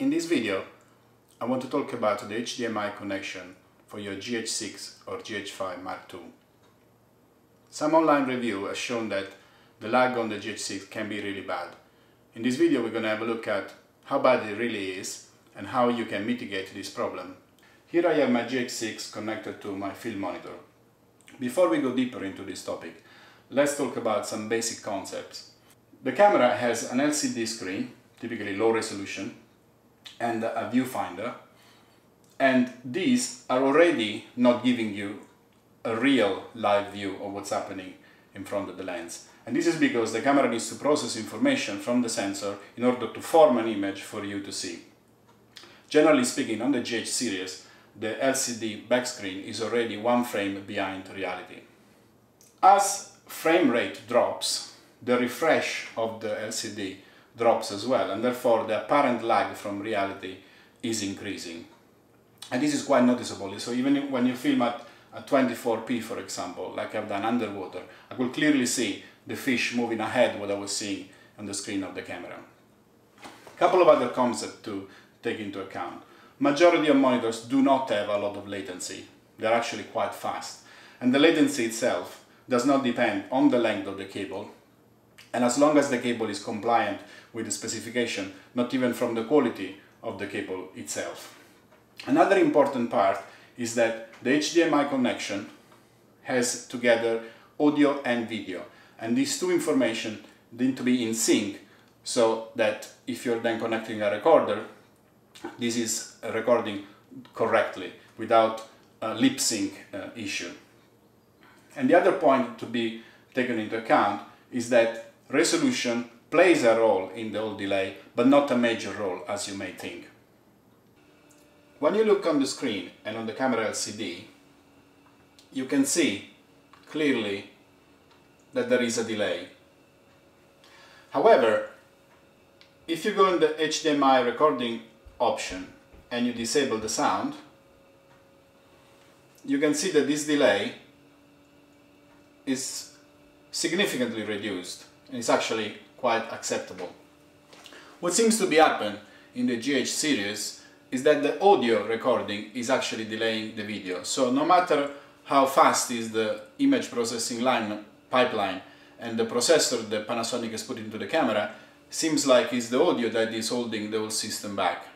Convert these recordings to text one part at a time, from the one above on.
In this video, I want to talk about the HDMI connection for your GH6 or GH5 Mark II. Some online review has shown that the lag on the GH6 can be really bad. In this video, we're going to have a look at how bad it really is and how you can mitigate this problem. Here I have my GH6 connected to my field monitor. Before we go deeper into this topic, let's talk about some basic concepts. The camera has an LCD screen, typically low resolution, and a viewfinder, and these are already not giving you a real live view of what's happening in front of the lens. And this is because the camera needs to process information from the sensor in order to form an image for you to see. Generally speaking, on the GH series, the LCD back screen is already one frame behind reality. As frame rate drops, the refresh of the LCD drops as well, and therefore the apparent lag from reality is increasing. And this is quite noticeable, so even when you film at 24p, for example, like I've done underwater, I could clearly see the fish moving ahead what I was seeing on the screen of the camera. A couple of other concepts to take into account. Majority of monitors do not have a lot of latency. They're actually quite fast. And the latency itself does not depend on the length of the cable. And as long as the cable is compliant with the specification, not even from the quality of the cable itself. Another important part is that the HDMI connection has together audio and video. And these two information need to be in sync so that if you're then connecting a recorder, this is recording correctly without a lip sync issue. And the other point to be taken into account is that resolution plays a role in the whole delay, but not a major role as you may think. When you look on the screen and on the camera LCD, you can see clearly that there is a delay. However, if you go in the HDMI recording option and you disable the sound, you can see that this delay is significantly reduced. And it's actually quite acceptable. What seems to be happening in the GH series is that the audio recording is actually delaying the video. So no matter how fast is the image processing line pipeline and the processor that Panasonic has put into the camera, seems like it's the audio that is holding the whole system back.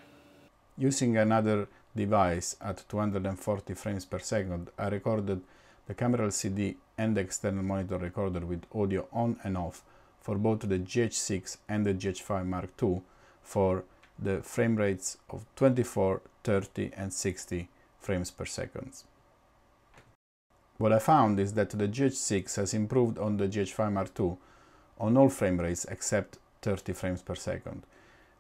Using another device at 240 frames per second, I recorded the camera LCD and the external monitor recorder with audio on and off for both the GH6 and the GH5 Mark II for the frame rates of 24, 30 and 60 frames per second. What I found is that the GH6 has improved on the GH5 Mark II on all frame rates except 30 frames per second.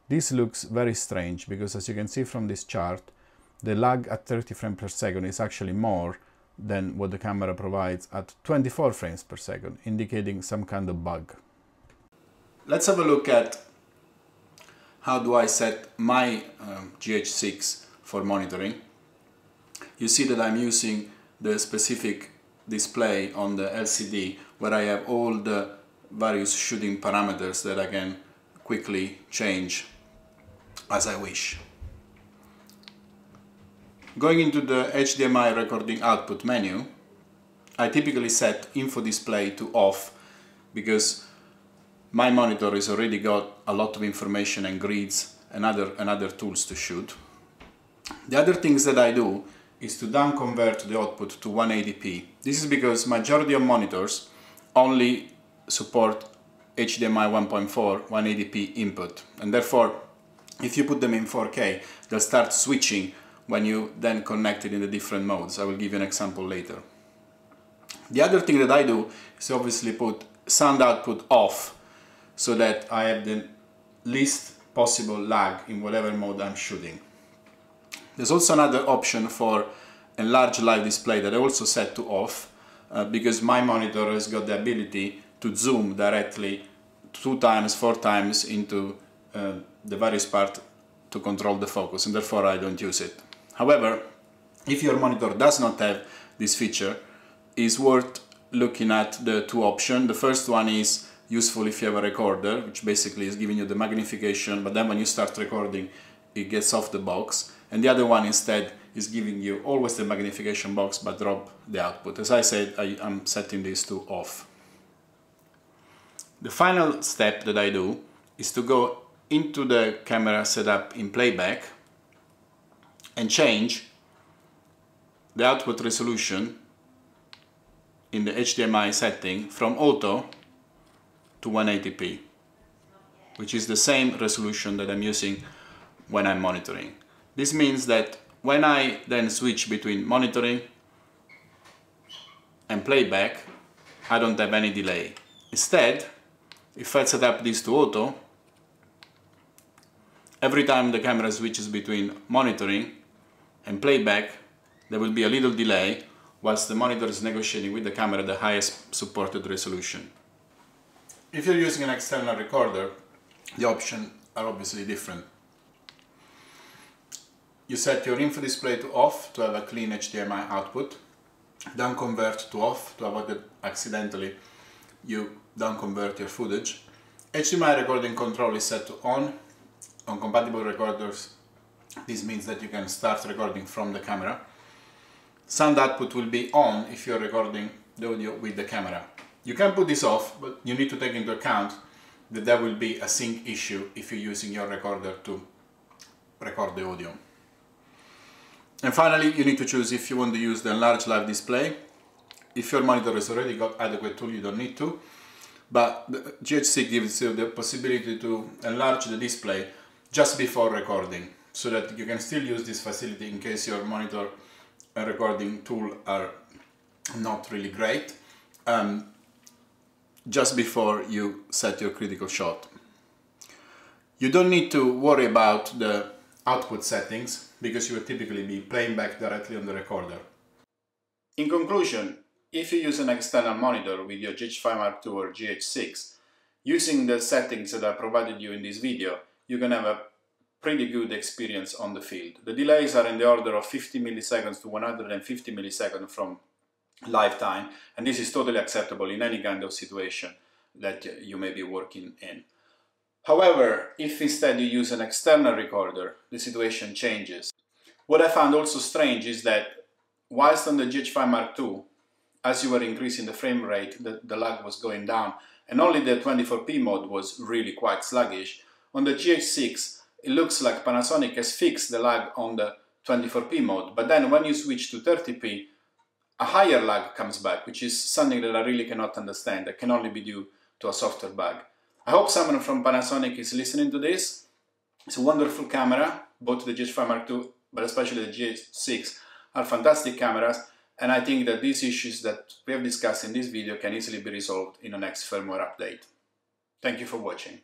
This looks very strange because, as you can see from this chart, the lag at 30 frames per second is actually more than what the camera provides at 24 frames per second, indicating some kind of bug. Let's have a look at how do I set my GH6 for monitoring. You see that I'm using the specific display on the LCD where I have all the various shooting parameters that I can quickly change as I wish. Going into the HDMI recording output menu, I typically set info display to off because my monitor has already got a lot of information and grids and other tools to shoot. The other things that I do is to down convert the output to 1080p. This is because majority of monitors only support HDMI 1.4 1080p input, and therefore if you put them in 4K, they'll start switching when you then connect it in the different modes. I will give you an example later. The other thing that I do is obviously put sound output off so that I have the least possible lag in whatever mode I'm shooting. There's also another option for enlarge live display that I also set to off because my monitor has got the ability to zoom directly 2 times, 4 times into the various parts to control the focus, and therefore I don't use it. However, if your monitor does not have this feature, it's worth looking at the two options. The first one is useful if you have a recorder, which basically is giving you the magnification, but then when you start recording, it gets off the box, and the other one instead is giving you always the magnification box but drop the output. As I said, I'm setting these two off. The final step that I do is to go into the camera setup in playback and change the output resolution in the HDMI setting from auto to 1080p, which is the same resolution that I'm using when I'm monitoring. This means that when I then switch between monitoring and playback, I don't have any delay. Instead, if I set up this to auto, every time the camera switches between monitoring and playback, there will be a little delay whilst the monitor is negotiating with the camera the highest supported resolution. If you're using an external recorder, the options are obviously different. You set your info display to off to have a clean HDMI output, down convert to off to avoid that accidentally you down convert your footage. HDMI recording control is set to on. On compatible recorders, this means that you can start recording from the camera. Sound output will be on if you're recording the audio with the camera. You can put this off, but you need to take into account that there will be a sync issue if you're using your recorder to record the audio. And finally, you need to choose if you want to use the enlarged live display. If your monitor has already got adequate tool, you don't need to, but the GH5 gives you the possibility to enlarge the display just before recording, so that you can still use this facility in case your monitor and recording tool are not really great, just before you set your critical shot. You don't need to worry about the output settings because you will typically be playing back directly on the recorder. In conclusion, if you use an external monitor with your GH5 Mark II or GH6, using the settings that I provided you in this video, you can have a pretty good experience on the field. The delays are in the order of 50 milliseconds to 150 milliseconds from lifetime, and this is totally acceptable in any kind of situation that you may be working in. However, if instead you use an external recorder, the situation changes. What I found also strange is that whilst on the GH5 Mark II, as you were increasing the frame rate, the lag was going down, and only the 24p mode was really quite sluggish. On the GH6, it looks like Panasonic has fixed the lag on the 24p mode, but then when you switch to 30p, a higher lag comes back, which is something that I really cannot understand. That can only be due to a software bug. I hope someone from Panasonic is listening to this. It's a wonderful camera. Both the GH5 Mark II, but especially the GH6, are fantastic cameras, and I think that these issues that we have discussed in this video can easily be resolved in the next firmware update. Thank you for watching.